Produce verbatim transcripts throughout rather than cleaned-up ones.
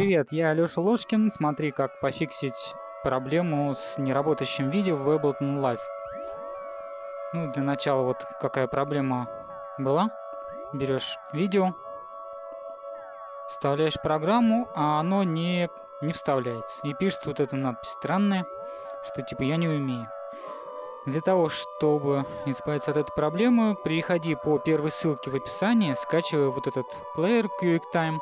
Привет, я Алёша Ложкин. Смотри, как пофиксить проблему с неработающим видео в Ableton Live. Ну, для начала вот какая проблема была. Берешь видео, вставляешь программу, а оно не, не вставляется. И пишется вот эта надпись странная, что типа «я не умею». Для того, чтобы избавиться от этой проблемы, переходи по первой ссылке в описании, скачивай вот этот плеер QuickTime.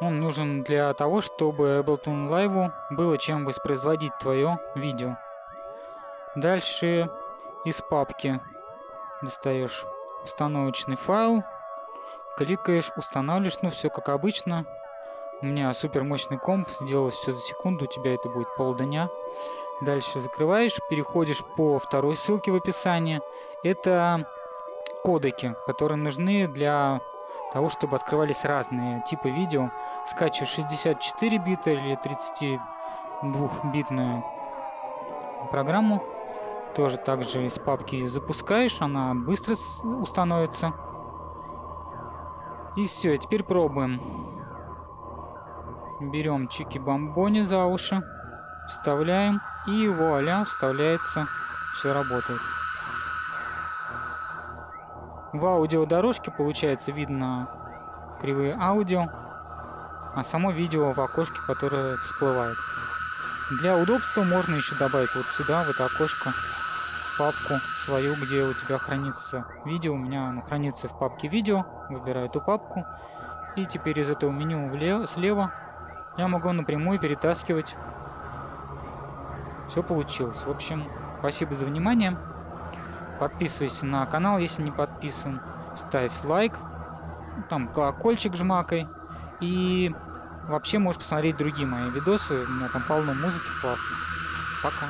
Он нужен для того, чтобы Ableton Live было чем воспроизводить твое видео. Дальше из папки достаешь установочный файл, кликаешь, устанавливаешь, ну все как обычно. У меня супер мощный комп, сделалось все за секунду, у тебя это будет полдня. Дальше закрываешь, переходишь по второй ссылке в описании. Это кодеки, которые нужны для того, чтобы открывались разные типы видео. Скачиваешь шестьдесят четыре бита или тридцатидвухбитную программу. Тоже также из папки запускаешь, она быстро установится. И все, теперь пробуем. Берем чики-бомбони за уши, вставляем, и вуаля, вставляется, все работает. В аудиодорожке, получается, видно кривые аудио, а само видео в окошке, которое всплывает. Для удобства можно еще добавить вот сюда, в это окошко, папку свою, где у тебя хранится видео. У меня оно хранится в папке видео. Выбираю эту папку. И теперь из этого меню влево, слева я могу напрямую перетаскивать. Все получилось. В общем, спасибо за внимание. Подписывайся на канал, если не подписан. Ставь лайк. Там колокольчик жмакай. И вообще можешь посмотреть другие мои видосы. У меня там полно музыки классной. Пока.